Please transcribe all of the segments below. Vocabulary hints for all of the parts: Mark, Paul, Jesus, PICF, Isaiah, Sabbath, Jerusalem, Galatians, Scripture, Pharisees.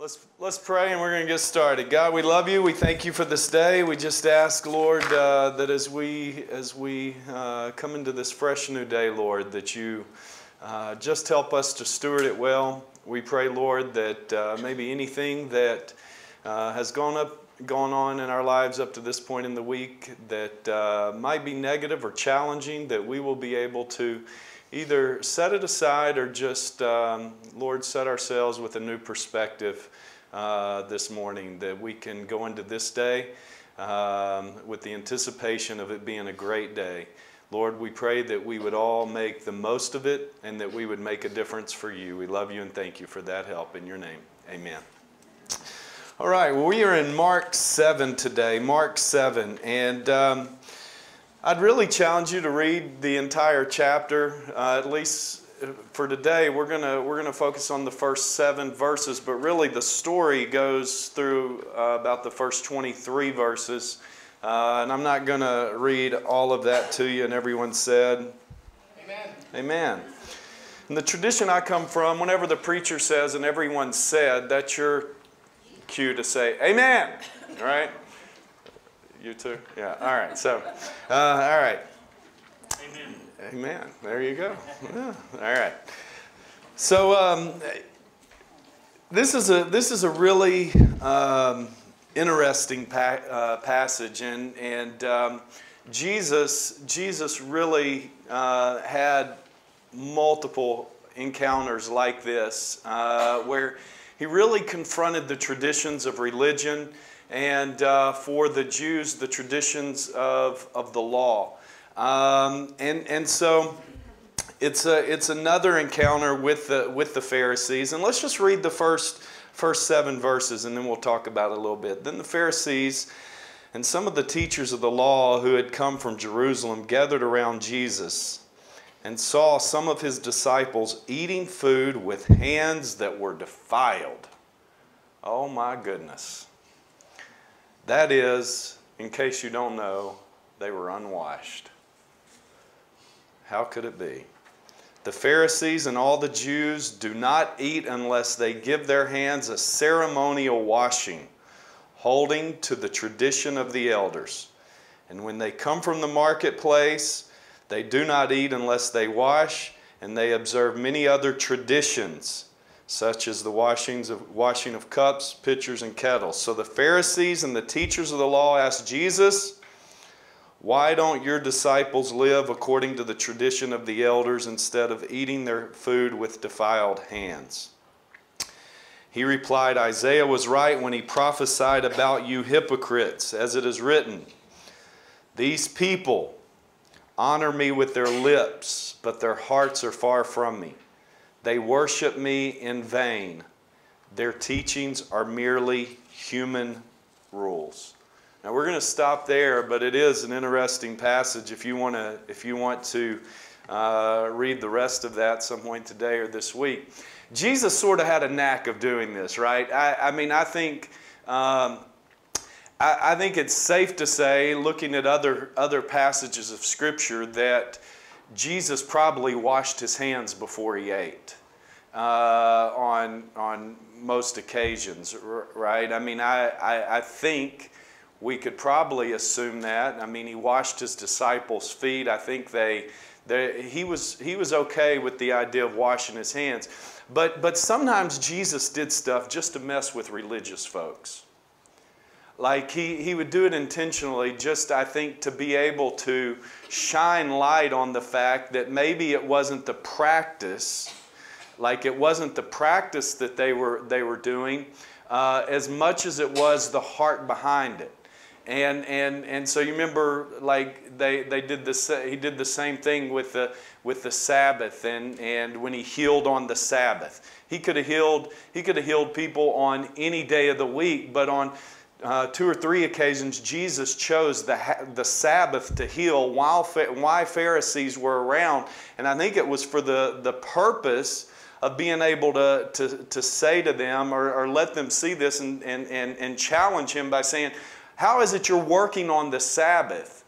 Let's pray and we're going to get started. God, we love you. We thank you for this day. We just ask, Lord, that as we come into this fresh new day, Lord, that you just help us to steward it well. We pray, Lord, that maybe anything that has gone on in our lives up to this point in the week that might be negative or challenging, that we will be able to either set it aside or just, Lord, set ourselves with a new perspective this morning, that we can go into this day with the anticipation of it being a great day. Lord, we pray that we would all make the most of it and that we would make a difference for you. We love you and thank you for that help. In your name, amen. All right, well, we are in Mark 7 today, Mark 7, and I'd really challenge you to read the entire chapter. At least for today, we're gonna focus on the first 7 verses, but really the story goes through about the first 23 verses, and I'm not gonna read all of that to you. And everyone said, "Amen." Amen. And the tradition I come from, whenever the preacher says, "And everyone said," that's your cue to say, "Amen." All right. You too? Yeah. All right. So, all right. Amen. Amen. There you go. Yeah. All right. So, this is a really interesting passage, and Jesus really had multiple encounters like this, where he really confronted the traditions of religion. And for the Jews, the traditions of the law, and so it's another encounter with the Pharisees. And let's just read the first 7 verses, and then we'll talk about it a little bit. Then the Pharisees and some of the teachers of the law who had come from Jerusalem gathered around Jesus and saw some of his disciples eating food with hands that were defiled. Oh my goodness. That is, in case you don't know, they were unwashed. How could it be? The Pharisees and all the Jews do not eat unless they give their hands a ceremonial washing, holding to the tradition of the elders. And when they come from the marketplace, they do not eat unless they wash, and they observe many other traditions, such as the washing of cups, pitchers, and kettles. So the Pharisees and the teachers of the law asked Jesus, "Why don't your disciples live according to the tradition of the elders instead of eating their food with defiled hands?" He replied, "Isaiah was right when he prophesied about you hypocrites, as it is written, 'These people honor me with their lips, but their hearts are far from me. They worship me in vain. Their teachings are merely human rules.'" Now we're going to stop there, but it is an interesting passage. If you want to read the rest of that some point today or this week, Jesus sort of had a knack of doing this, right? I think it's safe to say, looking at other passages of Scripture, that Jesus probably washed his hands before he ate on most occasions, right? I mean, I think we could probably assume that. I mean, he washed his disciples' feet. I think he was okay with the idea of washing his hands, but sometimes Jesus did stuff just to mess with religious folks. Like he would do it intentionally, just I think to be able to shine light on the fact that maybe it wasn't the practice, that they were doing, as much as it was the heart behind it. And so you remember, like they did this. He did the same thing with the Sabbath, and when he healed on the Sabbath, he could have healed people on any day of the week, but on 2 or 3 occasions, Jesus chose the Sabbath to heal while Pharisees were around. And I think it was for the purpose of being able to say to them or let them see this and challenge him by saying, "How is it you're working on the Sabbath?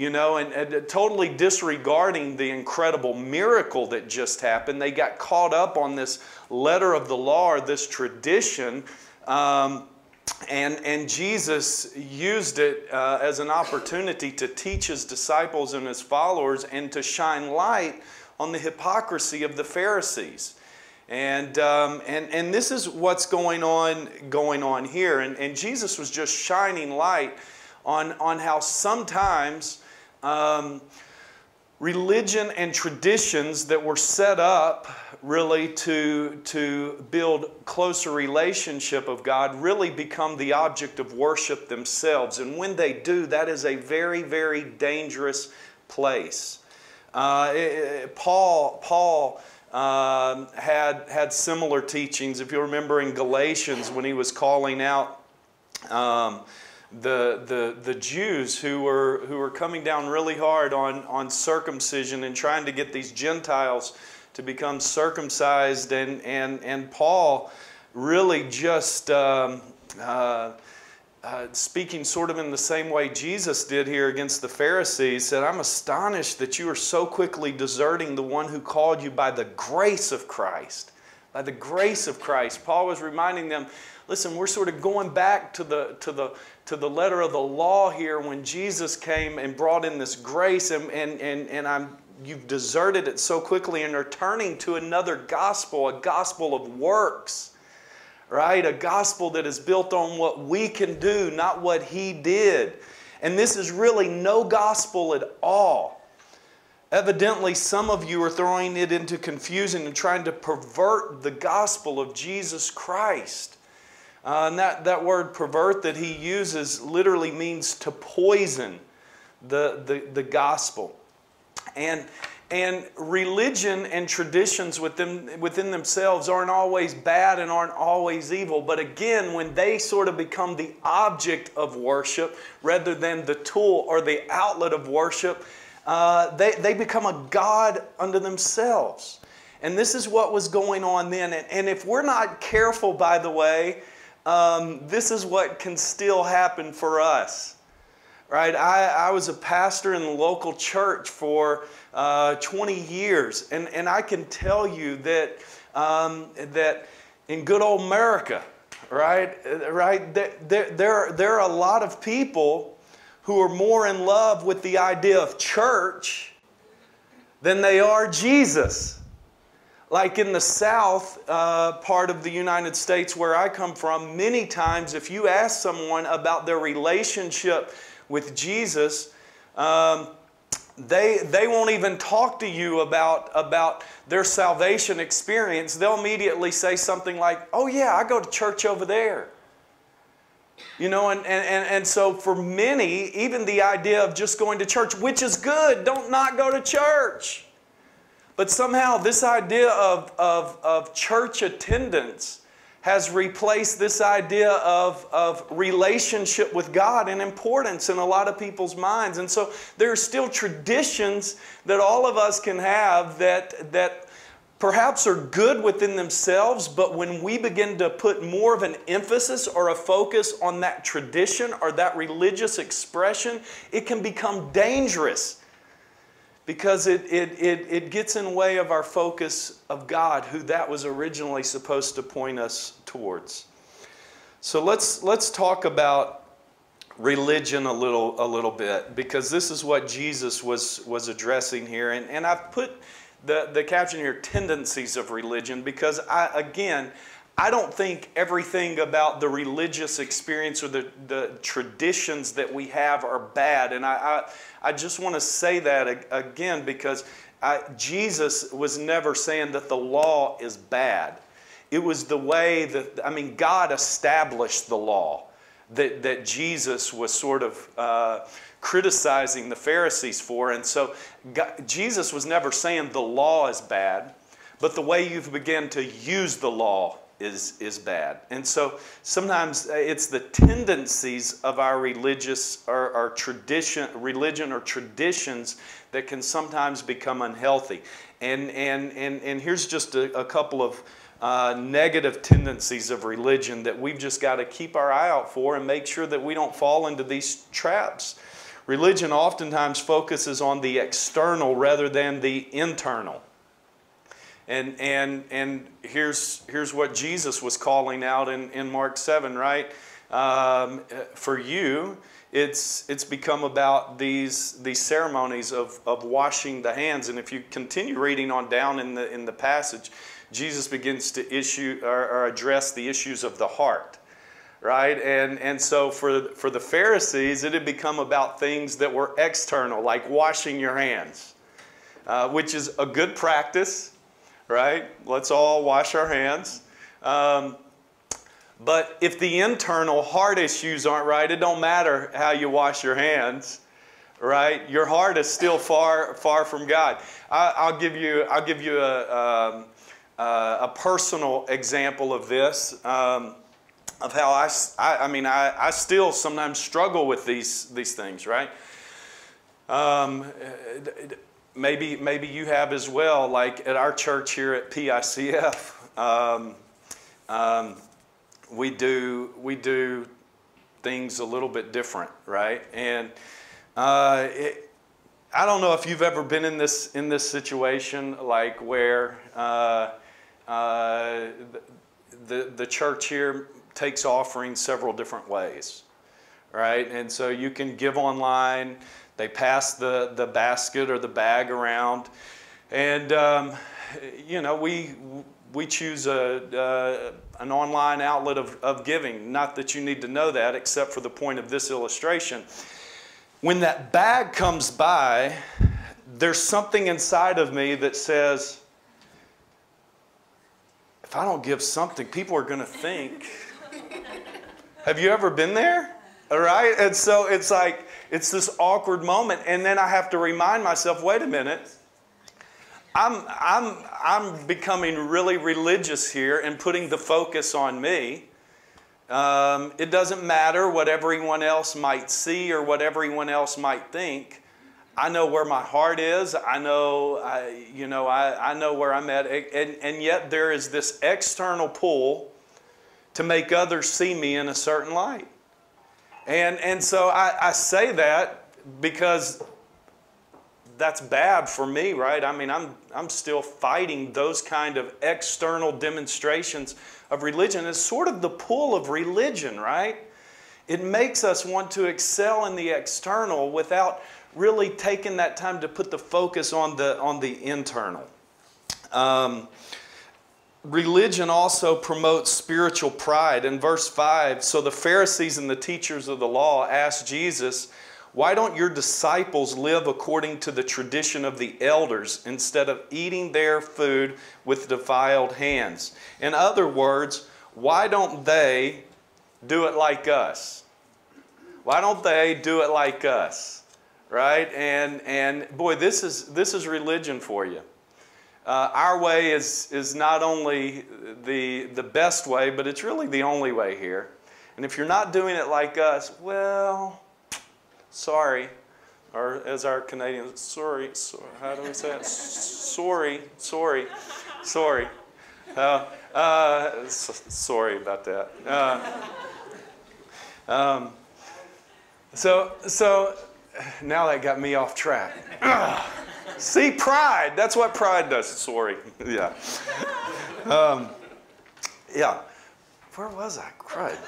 you know, and totally disregarding the incredible miracle that just happened. They got caught up on this letter of the law or this tradition, and Jesus used it as an opportunity to teach His disciples and His followers and to shine light on the hypocrisy of the Pharisees. And this is what's going on here. And Jesus was just shining light on how sometimes religion and traditions that were set up really to build closer relationship of God really become the object of worship themselves. And when they do, that is a very, very dangerous place. Paul had similar teachings. If you remember in Galatians when he was calling out the Jews who were coming down really hard on circumcision and trying to get these Gentiles to become circumcised, and Paul really just speaking sort of in the same way Jesus did here against the Pharisees, said, "I'm astonished that you are so quickly deserting the one who called you by the grace of Christ." By the grace of Christ. Paul was reminding them, listen, we're sort of going back to the letter of the law here when Jesus came and brought in this grace, and you've deserted it so quickly and are turning to another gospel, a gospel of works. Right? A gospel that is built on what we can do, not what He did. And this is really no gospel at all. Evidently, some of you are throwing it into confusion and trying to pervert the gospel of Jesus Christ. And that word pervert that he uses literally means to poison the gospel. And religion and traditions within themselves aren't always bad and aren't always evil. But again, when they sort of become the object of worship rather than the tool or the outlet of worship, they become a god unto themselves. And this is what was going on then. And if we're not careful, by the way, this is what can still happen for us. Right? I was a pastor in the local church for 20 years, and I can tell you that that in good old America, right, there are a lot of people who are more in love with the idea of church than they are Jesus. Like in the South part of the United States where I come from, many times if you ask someone about their relationship with Jesus, they won't even talk to you about their salvation experience. They'll immediately say something like, "Oh yeah, I go to church over there." You know, and so for many, even the idea of just going to church, which is good, don't not go to church. But somehow this idea of church attendance has replaced this idea of relationship with God and importance in a lot of people's minds. And so there are still traditions that all of us can have that perhaps are good within themselves, but when we begin to put more of an emphasis or a focus on that tradition or that religious expression, it can become dangerous because it gets in the way of our focus of God, who that was originally supposed to point us towards. So let's talk about religion a little bit, because this is what Jesus was addressing here. And I've put the caption here, tendencies of religion, because I don't think everything about the religious experience or the traditions that we have are bad. And I just want to say that again, because Jesus was never saying that the law is bad. It was the way that, I mean, God established the law that Jesus was sort of criticizing the Pharisees for. And so Jesus was never saying the law is bad, but the way you've begun to use the law is bad. And so sometimes it's the tendencies of our religious or our religion or traditions that can sometimes become unhealthy. And here's just a couple of negative tendencies of religion that we've just got to keep our eye out for and make sure that we don't fall into these traps. Religion oftentimes focuses on the external rather than the internal. And here's what Jesus was calling out in Mark 7, right? For you, it's become about these ceremonies of washing the hands. And if you continue reading on down in the passage, Jesus begins to address the issues of the heart, right? And so for the Pharisees, it had become about things that were external, like washing your hands, which is a good practice. Right? Let's all wash our hands. But if the internal heart issues aren't right, it don't matter how you wash your hands, right? Your heart is still far from God. I'll give you a personal example of this, of how I mean I still sometimes struggle with these things, right? Maybe you have as well, like at our church here at PICF, we do things a little bit different, right? And I don't know if you've ever been in this situation, like where the church here takes offerings several different ways, right? And so you can give online. They pass the basket or the bag around, and you know, we choose an online outlet of giving. Not that you need to know that, except for the point of this illustration. When that bag comes by, there's something inside of me that says, if I don't give something, people are going to think. Have you ever been there? All right, and so it's like, it's this awkward moment, and then I have to remind myself, wait a minute, I'm becoming really religious here and putting the focus on me. It doesn't matter what everyone else might see or what everyone else might think. I know where my heart is. I know where I'm at, and yet there is this external pull to make others see me in a certain light. And so I say that because that's bad for me, right? I mean, I'm still fighting those kind of external demonstrations of religion. It's sort of the pull of religion, right? It makes us want to excel in the external without really taking that time to put the focus on the internal. Religion also promotes spiritual pride. In verse 5, so the Pharisees and the teachers of the law asked Jesus, why don't your disciples live according to the tradition of the elders instead of eating their food with defiled hands? In other words, why don't they do it like us? Why don't they do it like us? Right? And boy, this is religion for you. Our way is not only the best way, but it's really the only way here. And if you're not doing it like us, well, sorry. Or as our Canadians, sorry. How do we say it? Sorry. Sorry about that. So now that got me off track. See, pride. That's what pride does. Sorry. Yeah. Yeah. Where was I? Pride.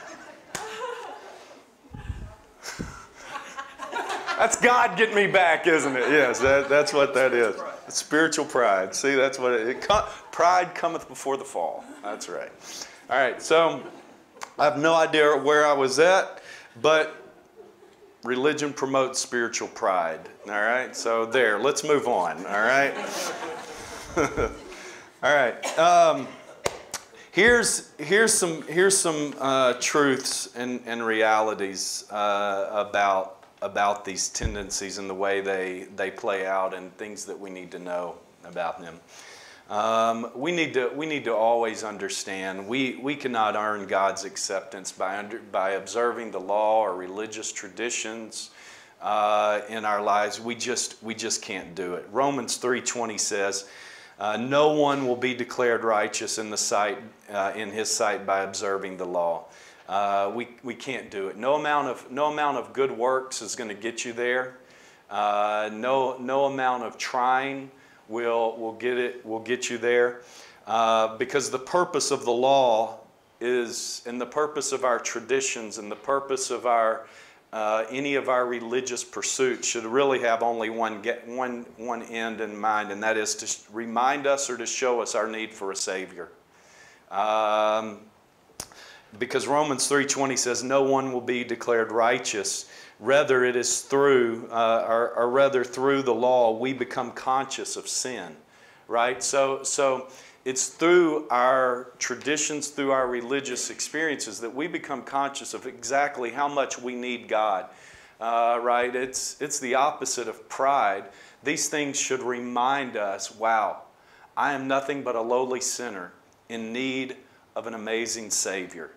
That's God getting me back, isn't it? Yes, that's what that is. It's spiritual pride. See, that's what pride cometh before the fall. That's right. All right. So I have no idea where I was at, but religion promotes spiritual pride, all right? So there, let's move on, all right? All right, here's some truths and realities about these tendencies and the way they play out and things that we need to know about them. We need to always understand we cannot earn God's acceptance by observing the law or religious traditions in our lives. We just can't do it. Romans 3:20 says, "No one will be declared righteous in his sight by observing the law." We can't do it. No amount of good works is going to get you there. No amount of trying will get you there, because the purpose of the law is, and the purpose of our traditions, and the purpose of our any of our religious pursuits should really have only one end in mind, and that is to remind us or to show us our need for a Savior. Because Romans 3:20 says, "No one will be declared righteous. Rather, it is through, rather through the law, we become conscious of sin." Right? So it's through our traditions, through our religious experiences, that we become conscious of exactly how much we need God. Right? It's the opposite of pride. These things should remind us, "Wow, I am nothing but a lowly sinner in need of an amazing Savior."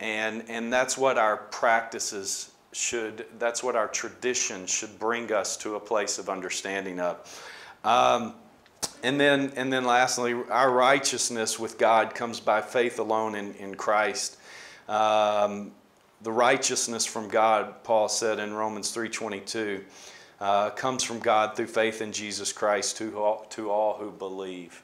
And that's what our practices should, that's what our tradition should bring us to a place of understanding of. And then lastly, our righteousness with God comes by faith alone in Christ. The righteousness from God, Paul said in Romans 3:22, comes from God through faith in Jesus Christ to all who believe.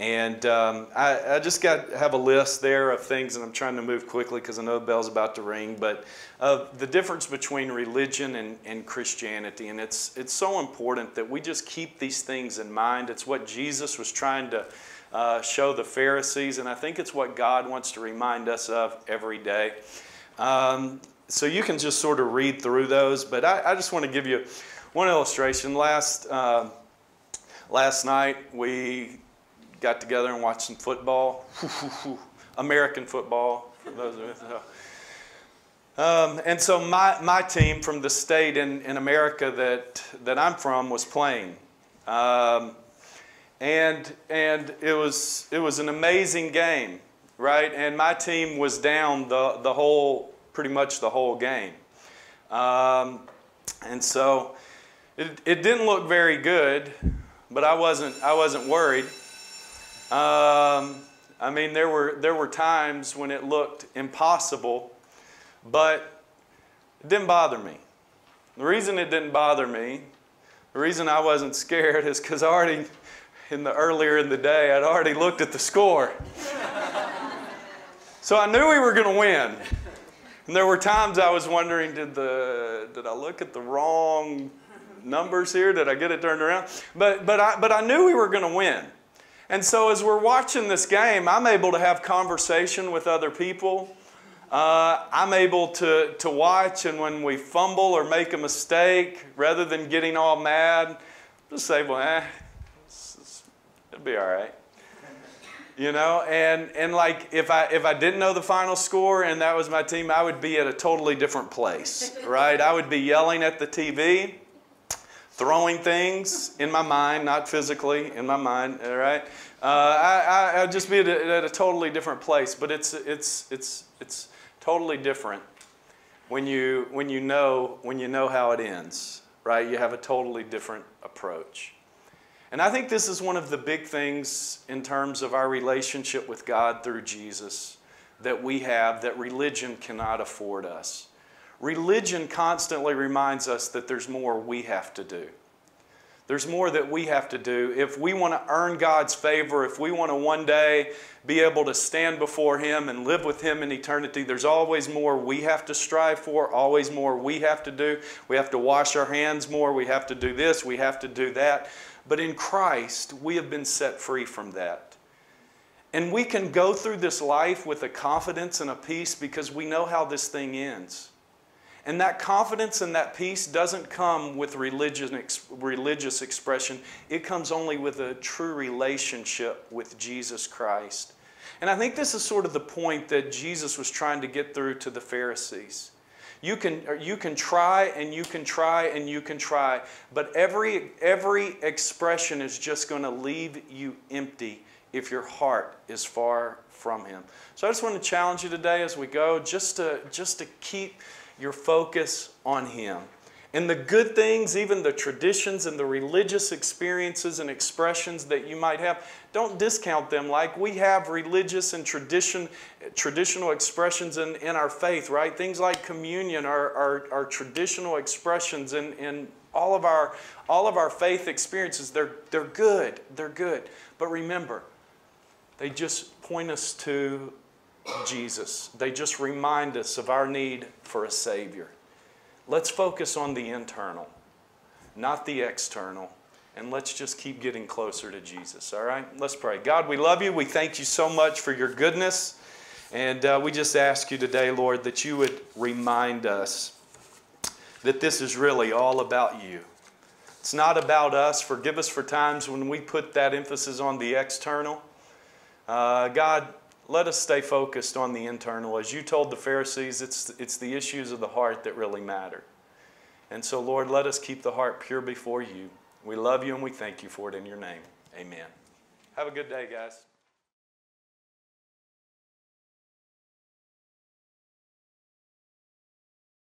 And I just have a list there of things, and I'm trying to move quickly because I know the bell's about to ring, but the difference between religion and Christianity. And it's so important that we just keep these things in mind. It's what Jesus was trying to show the Pharisees, and I think it's what God wants to remind us of every day. So you can just sort of read through those, but I just want to give you one illustration. Last night we got together and watched some football, American football, for those of us. And so my team from the state in America that I'm from was playing, and it was an amazing game, right? And my team was down pretty much the whole game, and so it didn't look very good, but I wasn't worried. I mean, there were times when it looked impossible, but it didn't bother me. The reason it didn't bother me, the reason I wasn't scared, is because already earlier in the day, I'd already looked at the score. So I knew we were going to win. And there were times I was wondering, did I look at the wrong numbers here? Did I get it turned around? But I knew we were going to win. And so as we're watching this game, I'm able to have conversation with other people. I'm able to watch, and when we fumble or make a mistake, rather than getting all mad, just say, "Well, it'll be all right." You know, and like if I didn't know the final score and that was my team, I would be at a totally different place, right? I would be yelling at the TV, throwing things in my mind, not physically, in my mind, all right? I'd just be at a totally different place, but it's totally different when you know how it ends, right? You have a totally different approach. And I think this is one of the big things in terms of our relationship with God through Jesus that we have that religion cannot afford us. Religion constantly reminds us that there's more we have to do. There's more that we have to do. If we want to earn God's favor, if we want to one day be able to stand before Him and live with Him in eternity, there's always more we have to strive for, always more we have to do. We have to wash our hands more. We have to do this. We have to do that. But in Christ, we have been set free from that. And we can go through this life with a confidence and a peace because we know how this thing ends. And that confidence and that peace doesn't come with religious expression. It comes only with a true relationship with Jesus Christ. And I think this is sort of the point that Jesus was trying to get through to the Pharisees. You can try and you can try and you can try, but every expression is just going to leave you empty if your heart is far from Him. So I just want to challenge you today as we go just to keep your focus on Him. And the good things, even the traditions and the religious experiences and expressions that you might have, don't discount them. Like we have religious and traditional expressions in our faith, right? Things like communion are traditional expressions in all of our faith experiences. They're good. They're good. But remember, they just point us to Jesus. They just remind us of our need for a Savior. Let's focus on the internal, not the external, and let's just keep getting closer to Jesus, all right? Let's pray. God, we love you. We thank you so much for your goodness, and we just ask you today, Lord, that you would remind us that this is really all about you. It's not about us. Forgive us for times when we put that emphasis on the external. God, let us stay focused on the internal. As you told the Pharisees, it's the issues of the heart that really matter. And so, Lord, let us keep the heart pure before you. We love you and we thank you for it in your name. Amen. Have a good day, guys.